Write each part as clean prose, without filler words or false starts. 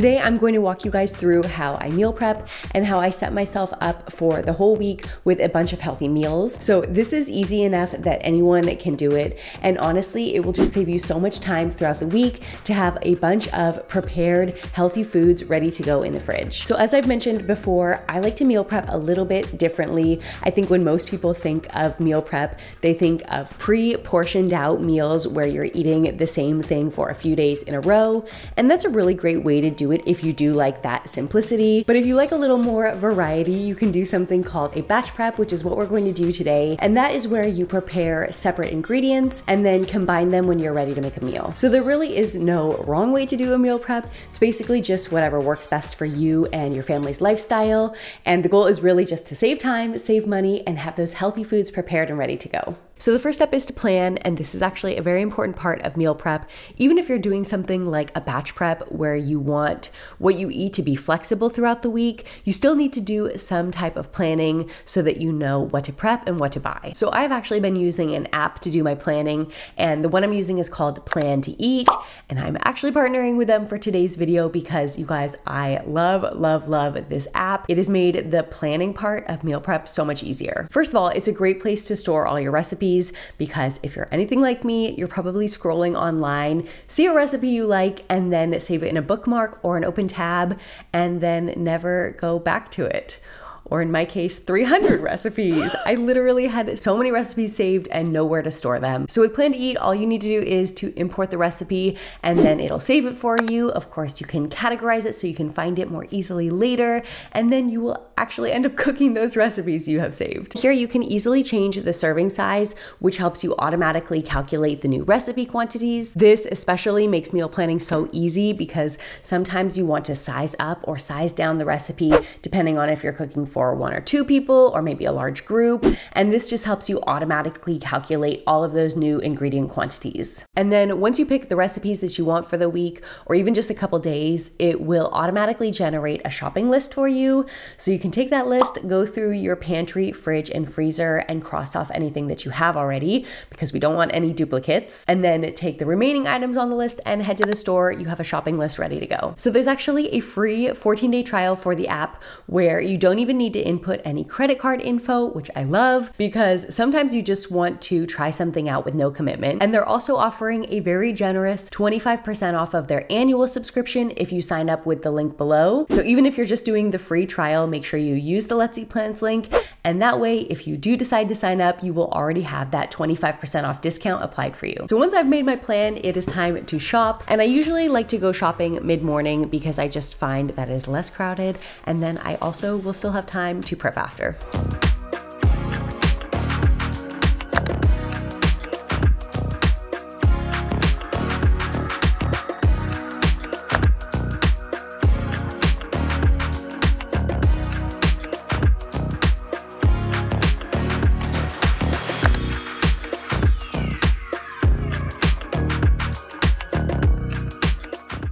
Today I'm going to walk you guys through how I meal prep and how I set myself up for the whole week with a bunch of healthy meals. So this is easy enough that anyone can do it, and honestly it will just save you so much time throughout the week to have a bunch of prepared healthy foods ready to go in the fridge. So as I've mentioned before, I like to meal prep a little bit differently. I think when most people think of meal prep, they think of pre-portioned out meals where you're eating the same thing for a few days in a row, and that's a really great way to do it if you do like that simplicity. But if you like a little more variety, you can do something called a batch prep, which is what we're going to do today, and that is where you prepare separate ingredients and then combine them when you're ready to make a meal. So there really is no wrong way to do a meal prep. It's basically just whatever works best for you and your family's lifestyle, and the goal is really just to save time, save money, and have those healthy foods prepared and ready to go. So the first step is to plan, and this is actually a very important part of meal prep. Even if you're doing something like a batch prep where you want what you eat to be flexible throughout the week, you still need to do some type of planning so that you know what to prep and what to buy. So I've actually been using an app to do my planning, and the one I'm using is called Plan to Eat, and I'm actually partnering with them for today's video because, you guys, I love, love, love this app. It has made the planning part of meal prep so much easier. First of all, it's a great place to store all your recipes, because if you're anything like me, you're probably scrolling online, see a recipe you like, and then save it in a bookmark or an open tab, and then never go back to it. Or in my case, 300 recipes. I literally had so many recipes saved and nowhere to store them. So with Plan to Eat, all you need to do is to import the recipe, and then it'll save it for you. Of course, you can categorize it so you can find it more easily later, and then you will actually end up cooking those recipes you have saved. Here you can easily change the serving size, which helps you automatically calculate the new recipe quantities. This especially makes meal planning so easy because sometimes you want to size up or size down the recipe depending on if you're cooking for one or two people or maybe a large group, and this just helps you automatically calculate all of those new ingredient quantities. And then once you pick the recipes that you want for the week or even just a couple days, it will automatically generate a shopping list for you, so you can take that list, go through your pantry, fridge, and freezer, and cross off anything that you have already because we don't want any duplicates, and then take the remaining items on the list and head to the store. You have a shopping list ready to go. So there's actually a free 14-day trial for the app where you don't even need to input any credit card info, which I love because sometimes you just want to try something out with no commitment. And they're also offering a very generous 25% off of their annual subscription if you sign up with the link below. So even if you're just doing the free trial, make sure you use the Let's Eat Plants link, and that way if you do decide to sign up, you will already have that 25% off discount applied for you. So once I've made my plan, it is time to shop, and I usually like to go shopping mid-morning because I just find that it is less crowded, and then I also will still have time to prep after.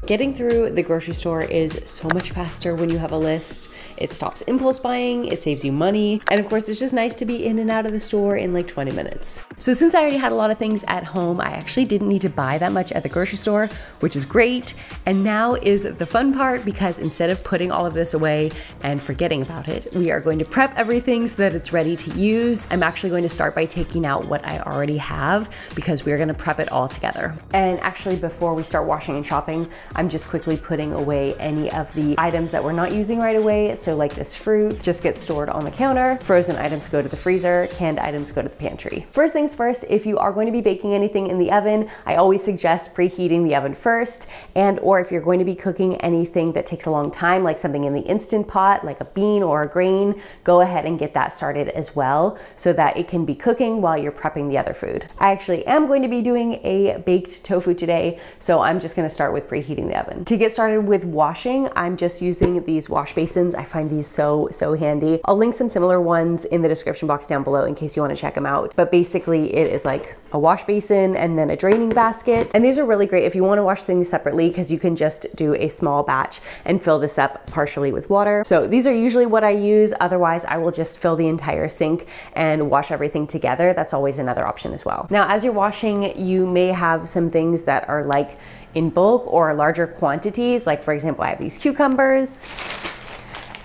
Getting through the grocery store is so much faster when you have a list. It stops impulse buying, it saves you money, and of course it's just nice to be in and out of the store in like 20 minutes. So since I already had a lot of things at home, I actually didn't need to buy that much at the grocery store, which is great. And now is the fun part, because instead of putting all of this away and forgetting about it, we are going to prep everything so that it's ready to use. I'm actually going to start by taking out what I already have because we're gonna prep it all together. And actually before we start washing and shopping, I'm just quickly putting away any of the items that we're not using right away. So like this fruit just gets stored on the counter. Frozen items go to the freezer, canned items go to the pantry. First things first, if you are going to be baking anything in the oven, I always suggest preheating the oven first, and or if you're going to be cooking anything that takes a long time, like something in the Instant Pot, like a bean or a grain, go ahead and get that started as well so that it can be cooking while you're prepping the other food. I actually am going to be doing a baked tofu today, so I'm just gonna start with preheating the oven. To get started with washing, I'm just using these wash basins. I find these so handy. I'll link some similar ones in the description box down below in case you want to check them out. But basically it is like a wash basin and then a draining basket. And these are really great if you want to wash things separately because you can just do a small batch and fill this up partially with water. So these are usually what I use. Otherwise I will just fill the entire sink and wash everything together. That's always another option as well. Now as you're washing, you may have some things that are like in bulk or larger quantities. Like for example, I have these cucumbers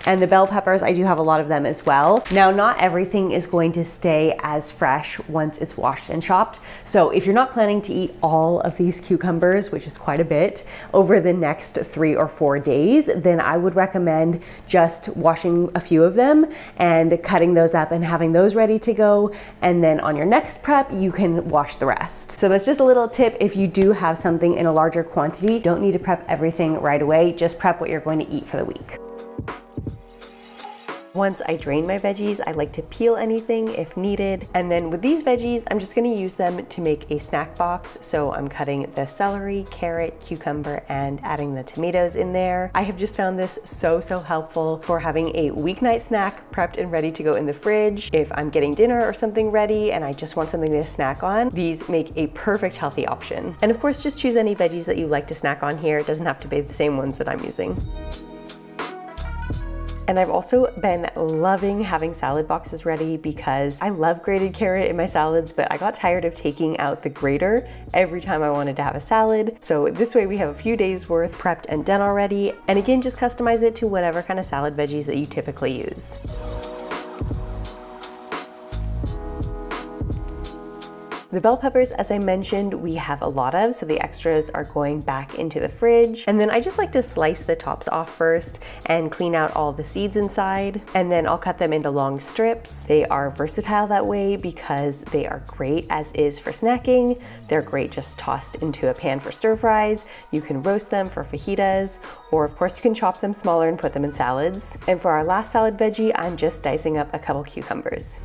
and the bell peppers. I do have a lot of them as well. Now, not everything is going to stay as fresh once it's washed and chopped. So if you're not planning to eat all of these cucumbers, which is quite a bit, over the next 3 or 4 days, then I would recommend just washing a few of them and cutting those up and having those ready to go. And then on your next prep, you can wash the rest. So that's just a little tip. If you do have something in a larger quantity, don't need to prep everything right away. Just prep what you're going to eat for the week. Once I drain my veggies, I like to peel anything if needed. And then with these veggies, I'm just gonna use them to make a snack box. So I'm cutting the celery, carrot, cucumber, and adding the tomatoes in there. I have just found this so helpful for having a weeknight snack prepped and ready to go in the fridge. If I'm getting dinner or something ready and I just want something to snack on, these make a perfect healthy option. And of course, just choose any veggies that you like to snack on here. It doesn't have to be the same ones that I'm using. And I've also been loving having salad boxes ready because I love grated carrot in my salads, but I got tired of taking out the grater every time I wanted to have a salad. So this way we have a few days worth prepped and done already. And again, just customize it to whatever kind of salad veggies that you typically use. The bell peppers, as I mentioned, we have a lot of, so the extras are going back into the fridge. And then I just like to slice the tops off first and clean out all the seeds inside. And then I'll cut them into long strips. They are versatile that way because they are great as is for snacking. They're great just tossed into a pan for stir fries. You can roast them for fajitas, or of course you can chop them smaller and put them in salads. And for our last salad veggie, I'm just dicing up a couple cucumbers.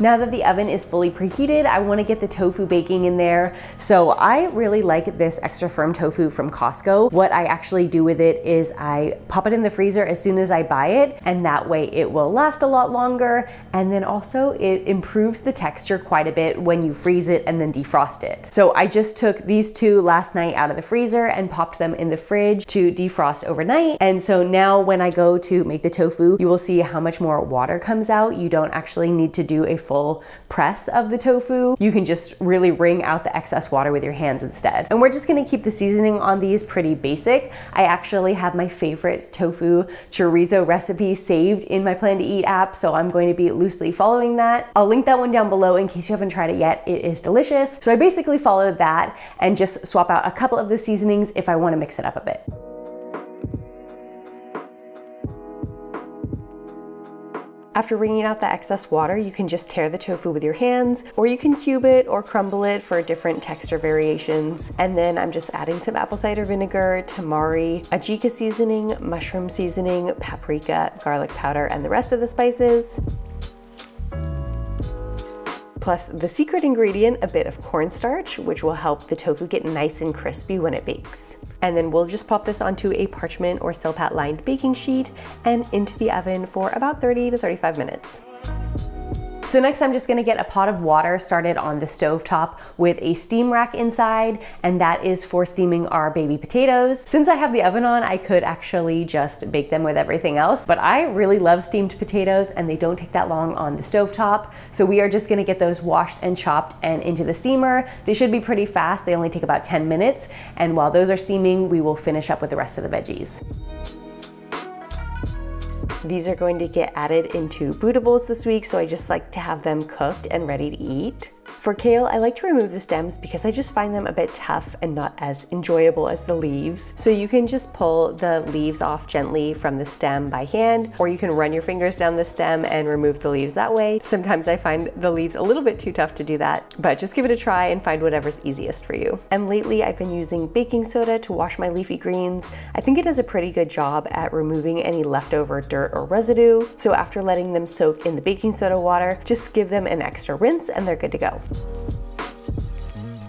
Now that the oven is fully preheated, I want to get the tofu baking in there. So I really like this extra firm tofu from Costco. What I actually do with it is I pop it in the freezer as soon as I buy it, and that way it will last a lot longer. And then also it improves the texture quite a bit when you freeze it and then defrost it. So I just took these two last night out of the freezer and popped them in the fridge to defrost overnight. And so now when I go to make the tofu, you will see how much more water comes out. You don't actually need to do a full press of the tofu. You can just really wring out the excess water with your hands instead. And we're just gonna keep the seasoning on these pretty basic. I actually have my favorite tofu chorizo recipe saved in my Plan to Eat app, so I'm going to be loosely following that. I'll link that one down below in case you haven't tried it yet. It is delicious. So I basically followed that and just swap out a couple of the seasonings if I wanna mix it up a bit. After wringing out the excess water, you can just tear the tofu with your hands, or you can cube it or crumble it for different texture variations. And then I'm just adding some apple cider vinegar, tamari, ajika seasoning, mushroom seasoning, paprika, garlic powder, and the rest of the spices. Plus the secret ingredient, a bit of cornstarch, which will help the tofu get nice and crispy when it bakes. And then we'll just pop this onto a parchment or Silpat lined baking sheet and into the oven for about 30 to 35 minutes. So next I'm just gonna get a pot of water started on the stovetop with a steam rack inside, and that is for steaming our baby potatoes. Since I have the oven on, I could actually just bake them with everything else, but I really love steamed potatoes and they don't take that long on the stovetop. So we are just gonna get those washed and chopped and into the steamer. They should be pretty fast. They only take about 10 minutes. And while those are steaming, we will finish up with the rest of the veggies. These are going to get added into bootables this week, so I just like to have them cooked and ready to eat. For kale, I like to remove the stems because I just find them a bit tough and not as enjoyable as the leaves. So you can just pull the leaves off gently from the stem by hand, or you can run your fingers down the stem and remove the leaves that way. Sometimes I find the leaves a little bit too tough to do that, but just give it a try and find whatever's easiest for you. And lately I've been using baking soda to wash my leafy greens. I think it does a pretty good job at removing any leftover dirt or residue. So after letting them soak in the baking soda water, just give them an extra rinse and they're good to go.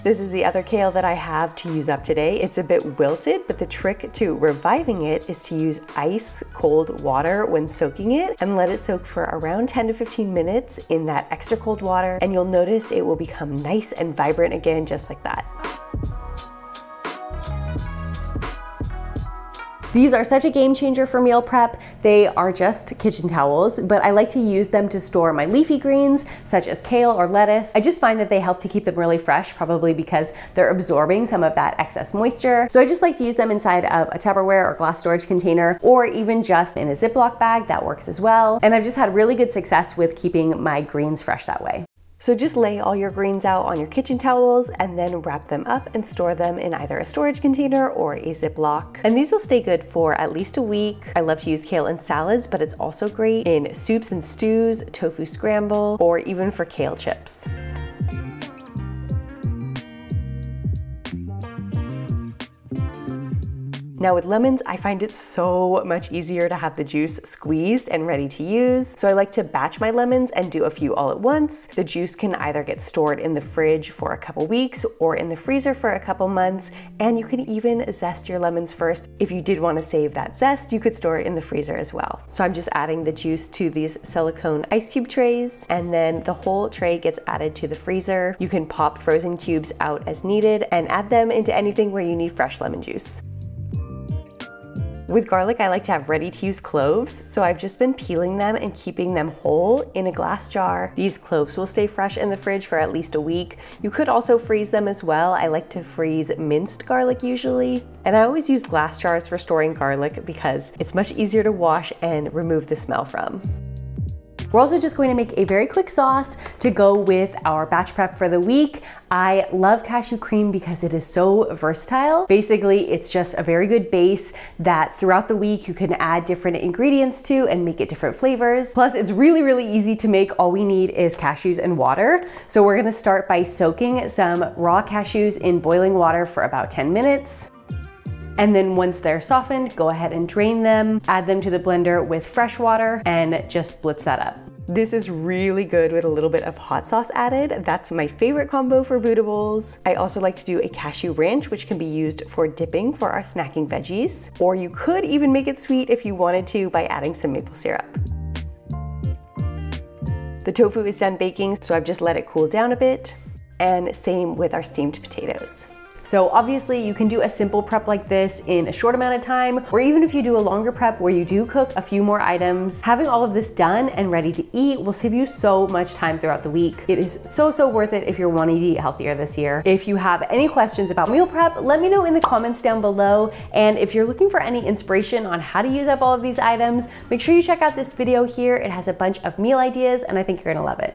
This is the other kale that I have to use up today. It's a bit wilted, but the trick to reviving it is to use ice cold water when soaking it and let it soak for around 10 to 15 minutes in that extra cold water, and you'll notice it will become nice and vibrant again, just like that. These are such a game changer for meal prep. They are just kitchen towels, but I like to use them to store my leafy greens, such as kale or lettuce. I just find that they help to keep them really fresh, probably because they're absorbing some of that excess moisture. So I just like to use them inside of a Tupperware or glass storage container, or even just in a Ziploc bag, that works as well. And I've just had really good success with keeping my greens fresh that way. So just lay all your greens out on your kitchen towels and then wrap them up and store them in either a storage container or a Ziploc. And these will stay good for at least a week. I love to use kale in salads, but it's also great in soups and stews, tofu scramble, or even for kale chips. Now with lemons, I find it so much easier to have the juice squeezed and ready to use. So I like to batch my lemons and do a few all at once. The juice can either get stored in the fridge for a couple weeks or in the freezer for a couple months. And you can even zest your lemons first. If you did want to save that zest, you could store it in the freezer as well. So I'm just adding the juice to these silicone ice cube trays, and then the whole tray gets added to the freezer. You can pop frozen cubes out as needed and add them into anything where you need fresh lemon juice. With garlic, I like to have ready-to-use cloves, so I've just been peeling them and keeping them whole in a glass jar. These cloves will stay fresh in the fridge for at least a week. You could also freeze them as well. I like to freeze minced garlic usually. And I always use glass jars for storing garlic because it's much easier to wash and remove the smell from. We're also just going to make a very quick sauce to go with our batch prep for the week. I love cashew cream because it is so versatile. Basically, it's just a very good base that throughout the week you can add different ingredients to and make it different flavors. Plus, it's really, really easy to make. All we need is cashews and water. So we're gonna start by soaking some raw cashews in boiling water for about 10 minutes. And then once they're softened, go ahead and drain them, add them to the blender with fresh water, and just blitz that up. This is really good with a little bit of hot sauce added. That's my favorite combo for bootables. I also like to do a cashew ranch, which can be used for dipping for our snacking veggies. Or you could even make it sweet if you wanted to by adding some maple syrup. The tofu is done baking, so I've just let it cool down a bit. And same with our steamed potatoes. So obviously you can do a simple prep like this in a short amount of time, or even if you do a longer prep where you do cook a few more items, having all of this done and ready to eat will save you so much time throughout the week. It is so, so worth it if you're wanting to eat healthier this year. If you have any questions about meal prep, let me know in the comments down below. And if you're looking for any inspiration on how to use up all of these items, make sure you check out this video here. It has a bunch of meal ideas and I think you're gonna love it.